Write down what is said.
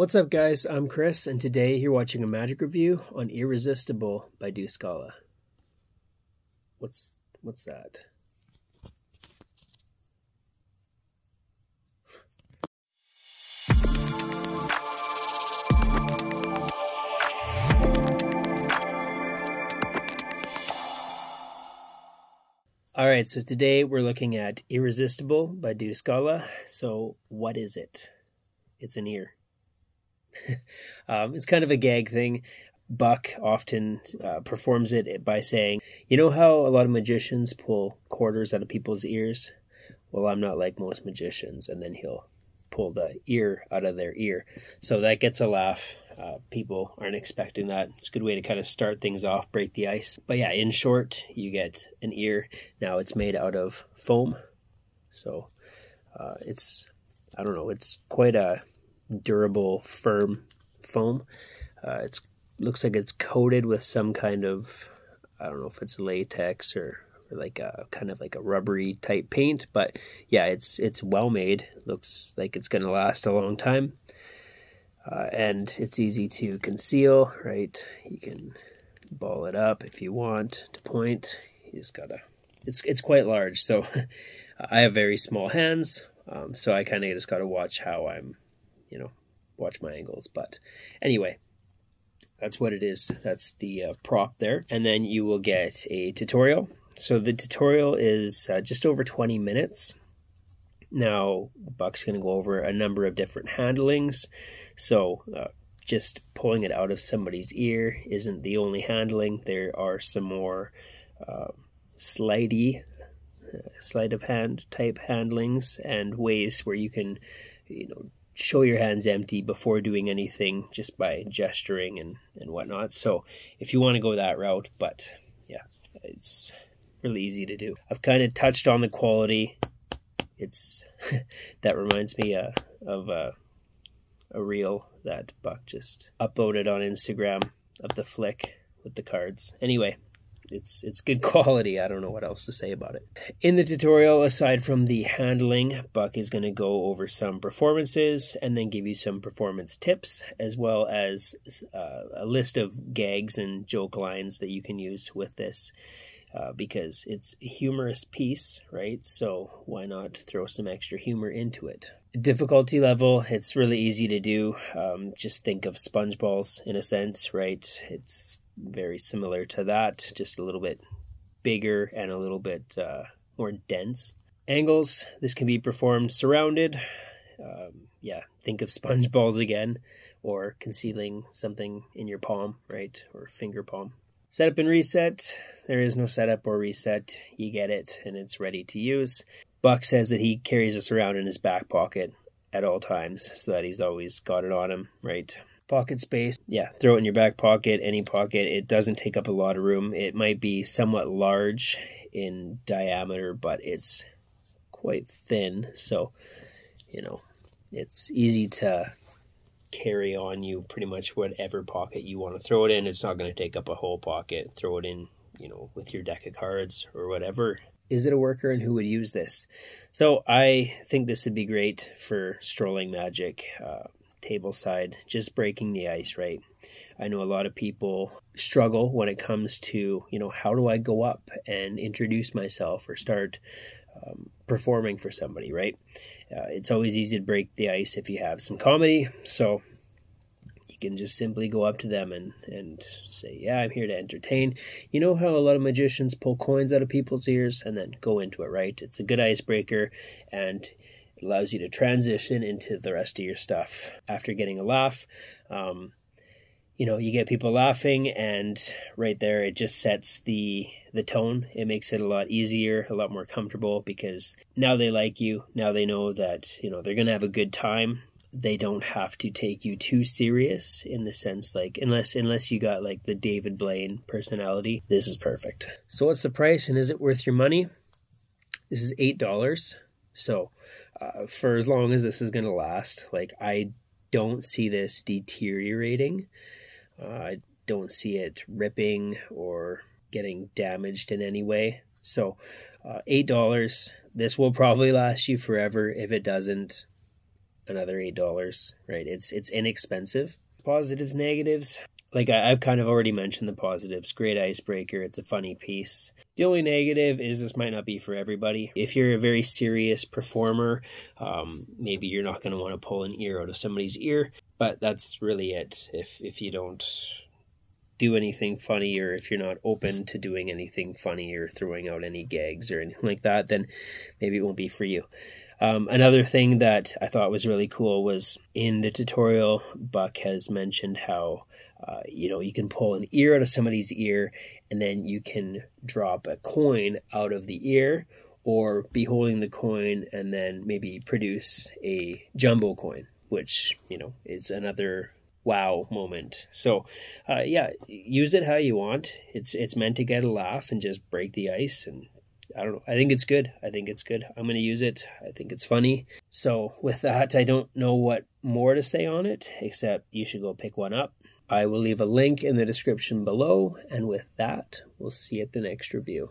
What's up guys, I'm Chris, and today you're watching a magic review on EarResistible by Deuce Gala. What's that? Alright, so today we're looking at EarResistible by Deuce Gala. So what is it? It's an ear. It's kind of a gag thing. Buck often performs it by saying, you know how a lot of magicians pull quarters out of people's ears? Well, I'm not like most magicians. And then he'll pull the ear out of their ear. So that gets a laugh. People aren't expecting that. It's a good way to kind of start things off, break the ice. But yeah, in short, you get an ear. Now it's made out of foam. So it's quite a durable, firm foam. It looks like it's coated with some kind of, I don't know if it's latex or like a kind of like a rubbery type paint, but yeah, it's well made. Looks like it's going to last a long time, and it's easy to conceal, right? You can ball it up if you want to point. You just gotta. It's quite large, so I have very small hands, so I kind of just gotta watch how I'm. Watch my angles. But anyway, that's what it is. That's the prop there. And then you will get a tutorial. So the tutorial is just over 20 minutes. Now, Buck's going to go over a number of different handlings. So just pulling it out of somebody's ear isn't the only handling. There are some more sleight of hand type handlings and ways where you can, show your hands empty before doing anything just by gesturing and whatnot. So if you want to go that route, but yeah, it's really easy to do. I've kind of touched on the quality. It's that reminds me of a reel that Buck just uploaded on Instagram of the flick with the cards. Anyway, it's good quality. I don't know what else to say about it. In the tutorial, aside from the handling, Buck is going to go over some performances and then give you some performance tips, as well as a list of gags and joke lines that you can use with this, because it's a humorous piece, right? So why not throw some extra humor into it? Difficulty level, it's really easy to do. Just think of sponge balls in a sense, right? It's very similar to that, just a little bit bigger and a little bit more dense. Angles, this can be performed surrounded. Yeah, think of sponge balls again, or concealing something in your palm, right, or finger palm. Setup and reset, there is no setup or reset. You get it and it's ready to use. Buck says that he carries this around in his back pocket at all times so that he's always got it on him, right? Pocket space, yeah, throw it in your back pocket, any pocket. It doesn't take up a lot of room. It might be somewhat large in diameter, but it's quite thin, so it's easy to carry on you pretty much whatever pocket you want to throw it in. It's not going to take up a whole pocket. Throw it in, with your deck of cards or whatever. Is it a worker, and who would use this? So I think this would be great for strolling magic, table side, just breaking the ice, right? I know a lot of people struggle when it comes to, how do I go up and introduce myself or start performing for somebody, right? It's always easy to break the ice if you have some comedy. So you can just simply go up to them and say, yeah, I'm here to entertain. You know how a lot of magicians pull coins out of people's ears, and then go into it, right? It's a good icebreaker, and allows you to transition into the rest of your stuff after getting a laugh. You get people laughing, and right there it just sets the tone. It makes it a lot easier, a lot more comfortable, because now they like you. Now they know that they're gonna have a good time. They don't have to take you too serious, in the sense, like, unless you got like the David Blaine personality, this is perfect. So what's the price, and is it worth your money? This is $8. So for as long as this is going to last, I don't see this deteriorating. I don't see it ripping or getting damaged in any way. So $8, this will probably last you forever. If it doesn't, another $8, right? It's inexpensive. Positives, negatives. Like I've kind of already mentioned the positives. Great icebreaker. It's a funny piece. The only negative is this might not be for everybody. If you're a very serious performer, maybe you're not going to want to pull an ear out of somebody's ear, but that's really it. If you don't do anything funny, or if you're not open to doing anything funny or throwing out any gags or anything like that, then maybe it won't be for you. Another thing that I thought was really cool was in the tutorial, Buck has mentioned how, you can pull an ear out of somebody's ear and then you can drop a coin out of the ear, or be holding the coin and then maybe produce a jumbo coin, which, is another wow moment. So, yeah, use it how you want. It's meant to get a laugh and just break the ice, and I don't know. I think it's good. I'm going to use it. I think it's funny. So with that, I don't know what more to say on it, except you should go pick one up. I will leave a link in the description below. And with that, we'll see you at the next review.